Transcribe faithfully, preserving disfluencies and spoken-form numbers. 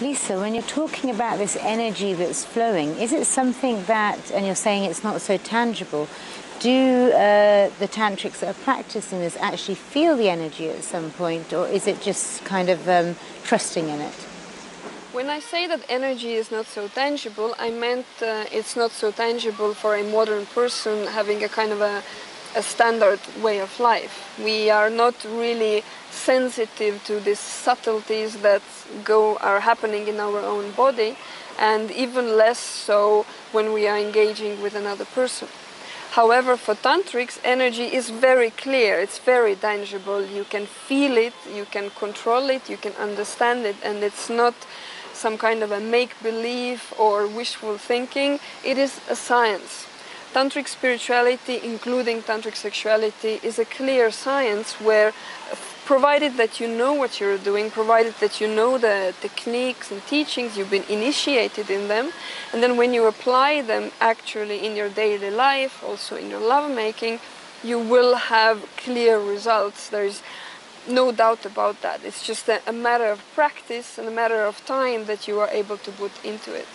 Liisa, when you're talking about this energy that's flowing, is it something that, and you're saying it's not so tangible, do uh, the tantrics that are practicing this actually feel the energy at some point, or is it just kind of um, trusting in it? When I say that energy is not so tangible, I meant uh, it's not so tangible for a modern person having a kind of a, a standard way of life. We are not really sensitive to these subtleties that go are happening in our own body, and even less so when we are engaging with another person. However, for tantrics, energy is very clear, it's very tangible. You can feel it, you can control it, you can understand it, and it's not some kind of a make-believe or wishful thinking. It is a science. Tantric spirituality, including tantric sexuality, is a clear science where, provided that you know what you're doing, provided that you know the techniques and teachings, you've been initiated in them, and then when you apply them actually in your daily life, also in your lovemaking, you will have clear results. There is no doubt about that. It's just a, a matter of practice and a matter of time that you are able to put into it.